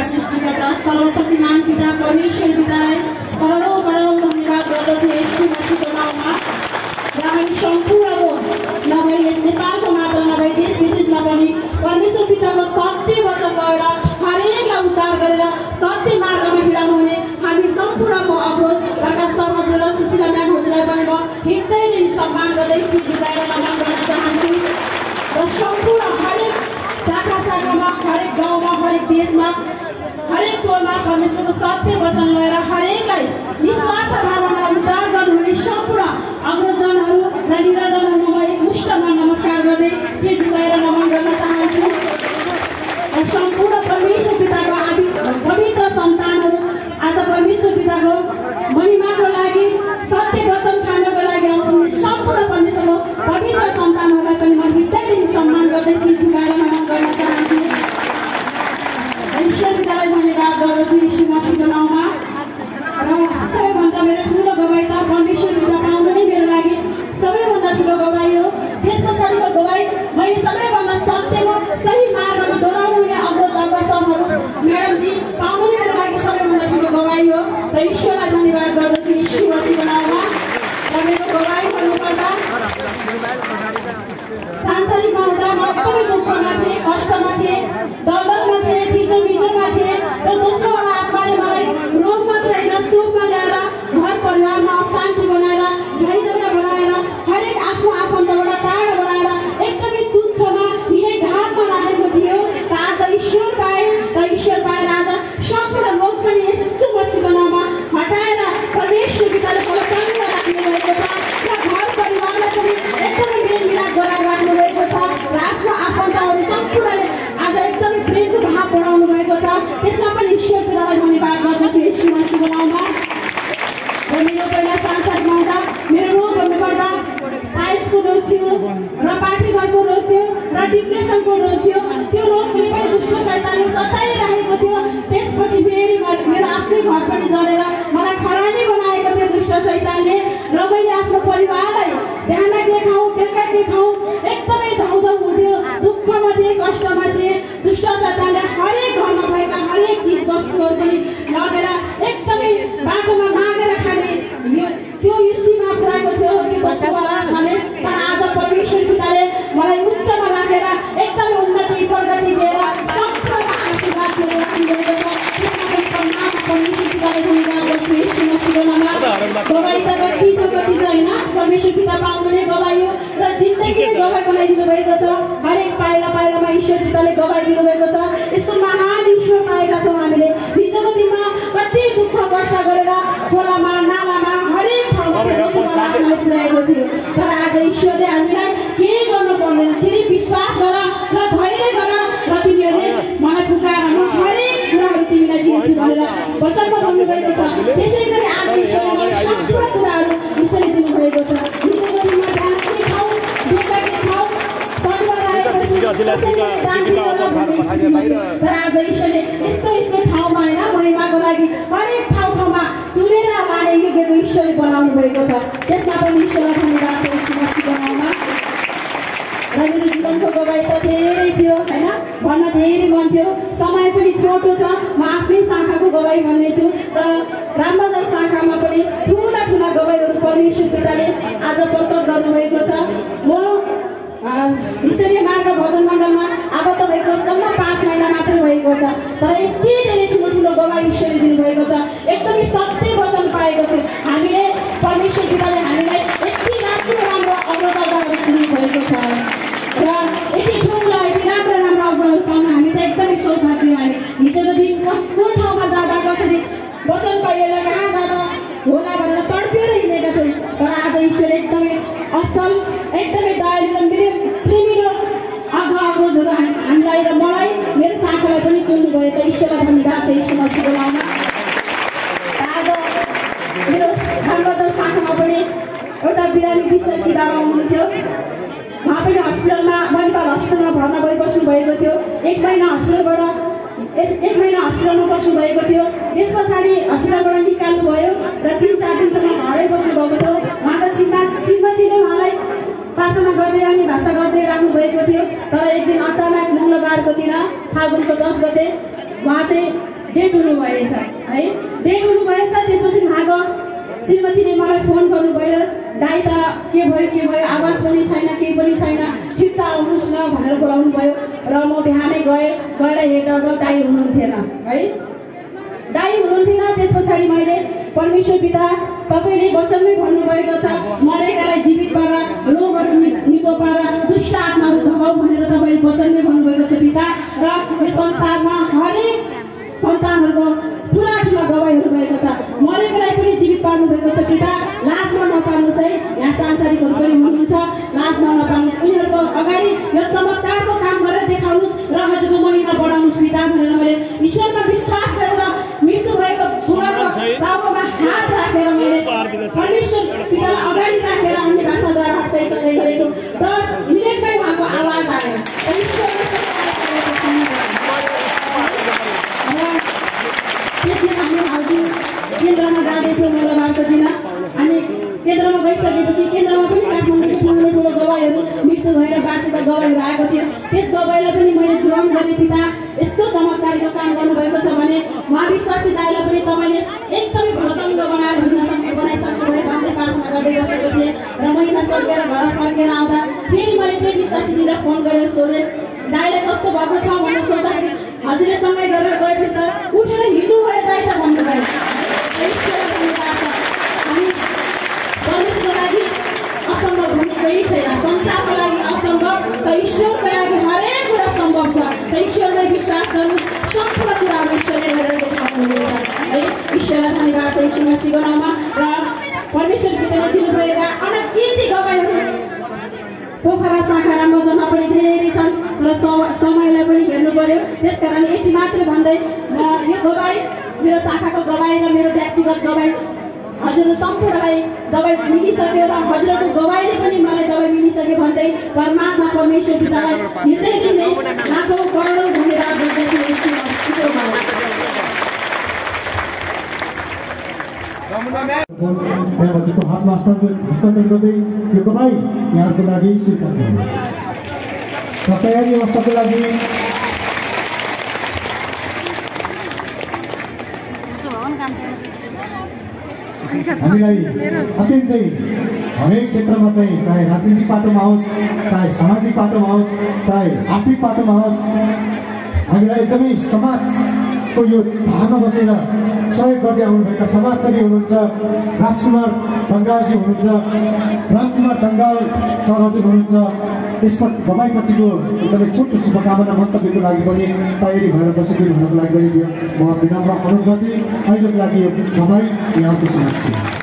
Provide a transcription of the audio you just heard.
का सृष्टिकर्ता सर्वशक्तिमान पिता परमेश्वर पितालाई करोडौं करोडौं धन्यवाद गर्दछु यसको मसीहको नाममा र हामी सम्पूर्ण हो नभई यस नेपालको मात्र नभई देश विदेशमा पनि परमेश्वर पिताको सत्य वचन गएर हरेकलाई उद्धार गरेर सत्य मार्गमा हिँडाउनु हुने हामी सम्पूर्णको अग्रज भएका सर्वजन सुशीला म्याम हजुरलाई पनि म हृदयदेखि सम्मान गर्दै सुझुगाएर नमन गर्न चाहन्छु र सम्पूर्ण हरेक शाखा शाखामा हरेक गाउँमा हरेक देशमा हरेक टोलमा परमेश्वरको सत्य वचन लिएर हरेकलाई निस्वार्थ भावनाले उद्धार गर्नुहुने सम्पूर्ण अग्रजनहरू र निराजनहरूलाई म एकमुष्टमा नमस्कार गर्दै श्री जुगाएर नमन गर्न चाहन्छु र सम्पूर्ण परमेश्वर पिताको आदि पवित्र सन्तानहरू आज परमेश्वर पिताको महिमाको लागि सत्य वचन खानको लागि आउनुहुने सम्पूर्ण परमेश्वरको पवित्र सन्तानहरूलाई पनि म हृदयदेखि सम्मान गर्दै श्री जुगाएर नमन गर्न चाहन्छु। ईश्वर पितालाई धन्यवाद गर्दछु यीशु मसीहको नाममा र सबैभन्दा मेरो ठुलो गवाई त परमेश्वर पिता पाउनु नै मेरो लागि सबैभन्दा ठुलो गवाई हो। त्यस पछाडिको गवाई मैले सबैभन्दा सत्यको सही मार्गमा डोराउनु हुने अग्रज अग्रजनहरू म्याडमजी पाउनु नै मेरो लागि सबैभन्दा ठुलो गवाई हो र ईश्वरलाई धन्यवाद गर्दछु यीशु मसीहको नाममा। र मेरो गवाई भन्नुपर्दा सांसारिकमा हुँदा म एकदमै दुःखमा थिएँ कष्टमा थिएँ दलदलमा थिएँ थिचोमिचोमा थिएँ र दोस्रो वाला आत्माले मलाई रोग मात्र होइन सुखमा ल्याएर घर परिवारमा अशान्ति बनाएर झैझगडा बनाएर हरेक आफ्नो आफन्तबाट टाढा बनाएर एकदमै तुच्छमा हिँडे ढाकमा राखेको थियो र आज ईश्वर पाएँ र ईश्वर पाएर आज सम्पूर्ण रोग पनि यीशु मसीहको नाममा हटाएर परमेश्वर पिताले पवित्र राख्नु भएको छ र घर परिवारलाई पनि एकदमै मेलमिलाप गराएर राख्नु भएको छ र आफ्नो आफन्तहरू सम्पूर्णले आज एकदमै प्रेमको भाव बढाउनु भएको छ। त्यसमा पनि ईश्वर पितालाई धन्यवाद गर्दछु यीशु मसीहको नाममा। र मेरो पहिला सांसारिकमा हुँदा मेरो रोग भन्नुपर्दा आइसको रोग थियो र पाठीघरको रोग थियो र डिप्रेसनको रोग थियो त्यो रोगले पनि दुष्ट शैतानले सताइरहेको थियो। त्यसपछि फेरि मेरो आफ्नै घर पनि जडेर मलाई खरानी बनाएको थियो दुष्ट शैतानले र मैले आफ्नो परिवारलाई बिहान के खाऊ बेलुका के खाऊ एकदमै धाउधाउ हुन्थ्यो दुःखमा थिएँ कष्टमा थिएँ। दुष्ट शैतानले हरेक घरमा भएका हरेक चिज वस्तुहरू पनि लगेर एकदमै बाटोमा मागेर खाने यो त्यो स्थितिमा पुर्याएको थियो त्यो दुष्टले। तर आज परमेश्वर पिताले मलाई उच्चमा राखेर एकदमै उन्नति प्रगति दिएर सम्पूर्ण आशीर्वाद दिएर राख्नुभएको छ। परमेश्वर पितालाई धन्यवाद गर्छु यीशु मसीहको नाममा। गवाई त कति छ हैन परमेश्वर पिता पाउनु नै गवाई हो र जिन्दगीले गवाई बनाइदिनु भएको छ। हरेक पाइला पाइलामा ईश्वर पिताले गवाई दिनुभएको छ। यस्तो महान ईश्वर पाएका छौँ हामीले। हिजोको दिनमा कति दुःख कष्ट गरेर खोलामा नालामा हरेक ठाउँमा त्यसमा लाग्न पुगेको थियो तर आज ईश्वरले हामीलाई केही गर्नु पर्दैन सिर्फ विश्वास गर र धैर्य गर र तिमीहरूले मलाई पुकार म हरेक कुराहरू तिमीलाई दिन्छु भनेर वचनमा भन्नुभएको छ। त्यसै गरी आज ईश्वरले मलाई सबै कुराहरू ईश्वरले दिनुभएको छ। हिजोको दिनमा दाँती खाऊ बेकाटी खाऊ सन्डा राखेपछि दाँती खाऊ तर आज ईश्वरले यस्तो यस्तो ठाउँमा हैन महिमाको लागि हरेक ठाउँ ठाउँमा जुरेर लाने योग्यको ईश्वरले बनाउनु भएको छ। त्यसमा पनि ईश्वरलाई धन्यवाद गर्छु मसीहको नाममा। र मेरो जीवनको गवाई त धेरै थियो हैन भन्न धेरै मन थियो समय पनि छोटो छ म आफ्नै शाखाको गवाई भन्नेछु र रामबजार शाखामा पनि ठुला ठुला गवाईहरू परमेश्वर पिताले आज प्रकट गर्नुभएको छ। म यसरी मार्ग भजन मण्डलमा अब तपाईँको सम्म 5 महिना मात्र भएको छ तर यति धेरै ठुलो ठुलो गवाई ईश्वरले दिनुभएको छ। एकदमै सत्य वचन पाएको छ हामीले परमेश्वर पिताले हामीलाई यति राम्रो राम्रो अग्रजनहरू दिनुभएको छ र यति ठुलो यति राम्रो राम्रो अग्रज पाउन हामी त एकदमै सौभाग्यवान। हिजोको दिन कस्तो ठाउँमा जाँदा कसरी वचन पाइएला कहाँ जाँदा होला भनेर तडपिएर हिँडेका थियौँ तर आज ईश्वरले एकदमै असल एकदमै दयालु र प्रेमिलो अग्रजहरू हामीलाई र मलाई मेरो साथीलाई पनि चुन्नुभयो त ईश्वरलाई धन्यवाद छ यीशु मसीहको नाममा। आज मेरो धर्मदर शाखामा पनि एउटा बिरामी विशेष बाबा हुनुहुन्थ्यो उहाँ पनि हस्पिटलमा मणिपाल हस्पिटलमा भर्ना भई बस्नुभएको थियो। एक महिना हस्पिटलमा बस्नुभएको थियो। त्यस पछाडि हस्पिटलबाट निकाल्नुभयो र 3-4 दिनसम्म घरै बस्नुभएको थियो। उहाँको श्रीमतीले उहाँलाई प्रार्थना गर्दै अनि भाषा गर्दै राख्नुभएको थियो तर एक दिन अचानक मङ्गलबारको दिन फागुनको 10 गते उहाँ चाहिँ डेढुनु भएछ है डेढुनु भएछ त्यसपछि भाग श्रीमतीले मलाई फोन गर्नु भयो दाइ त के भयो आवाज पनि छैन केही पनि छैन छिट्टा आउनुस् न भनेर बोलाउनु भयो र म बिहानै गएर हेर्दा र दाइ हुनुहुन्थेन है दाइ हुनुहुन्थेन त्यसपछि मैले परमेश्वर पिता तपाईले वचनमै भन्नु भएको छ मरेकालाई जीवित पारा रोगहरु निको पारा दुष्ट आत्माहरु धमाउ भनेर तपाईले वचनमै भन्नु भएको छ पिता र यो संसारमा हरेक सन्तानहरुको ठूला ठूला गवाईहरु भएको छ मरेकालाई पनि जीवित पार्नु भएको छ पिता लाजमा नपार्नुस् है यहाँ सांसारिकहरु पनि हुनुहुन्छ लाजमा नपार्नुस् उनीहरुको अगाडि यो चमत्कारको काम गरेर देखाउनुस् र हजुरको महिमा बढाउनुस् पिता भनेर मैले ईश्वरमा विश्वास गरेर मृत्यु भएको छोराको टाउकोमा हात राखेर मैले परमेश्वर पितालाई अगाडि राखेर हामीले भाषाद्वारा हट्दै चल्दै गरेको 10 मिनेटमै उहाँको आवाज आयो केन्द्रमा जाँदै थियो मलाई मार्को दिन अनि केन्द्रमा गइसकेपछि केन्द्रमा पनि काठमाडौँको ठुलो ठुलो गवाईहरू मृत्यु भएर बाँचेका गवाईहरू आएको थियो त्यस गवाईलाई पनि मैले ग्रहण गरेँ पिता यस्तो चमत्कारीको काम गर्नुभएको छ भने महाविश्वासी दाइलाई पनि तपाईले एकदमै भरचङ्ग बनाएर हिँड्न सक्ने बनाइसक्नुभयो भन्दै प्रार्थना गर्दै बसेको थिएँ र महिना सकेर घर फर्केर आउँदा फेरि मैले त्यही विश्वासी दिदीलाई फोन गरेर सोधेँ दाइलाई कस्तो भएको छ भनेर सोध्दाखेरि हजुरले सँगै गरेर गएपछि त उठेर हिँड्नु भयो दाइ त भन्नुभयो असम्भव हुने केही छैन संसारको लागि असम्भव त ईश्वरको लागि हरेक कुरा सम्भव छ त ईश्वरमै विश्वास गर्नुहोस् सम्पूर्ण कुराहरू ईश्वरले गरेर देखाउनुहुन्छ है ईश्वरलाई धन्यवाद छ ईश्वरमा शिवनामा र परमेश्वर पिताले दिनुभएका अनगिन्ती गवाईहरू पोखरा साखरा मजमा पनि धेरै छन् र समयलाई पनि हेर्नु पर्यो त्यसकारण यति मात्र भन्दै म यो गवाई मेरो शाखाको गवाई र मेरो व्यक्तिगत गवाई हजुर सम्पूर्णलाई दबाई मिलिसक्यो र हजुरको गवाईले पनि मलाई दबाई मिलिसक्यो भन्दै परमात्मा परमेश्वर पितालाई हृदयदेखि नै लाखौं करोडौं धन्यवाद दिन्छु ईश्वरमा हजुरको हातमा हस्तान्तरण गर्दै यो गवाई यहाँको लागि स्वीकार गर्नुहोस् तयारी अवस्थाको लागि हामीलाई अत्यन्तै हरेक क्षेत्रमा चाहिँ चाहे राजनीतिक पाटोमा होस् चाहे सामाजिक पाटोमा होस् चाहे आर्थिक पाटोमा होस् हामीलाई एकदमै समाजको यो धारमा बसेर सहयोग गर्दै आउनुभएका समाजसेवी हुनुहुन्छ राजकुमार दङ्गालजी हुनुहुन्छ रामकुमार दङ्गाल सरजी हुनुहुन्छ त्यसपछि भवाईपछिको एकदमै छोटो शुभकामना मन्तव्यको लागि पनि तयारी भएर बसेको हुनुको लागि पनि म विनम्र अनुरोध गर्दै अहिलेको लागि यो भवाई यहाँको समाज छ।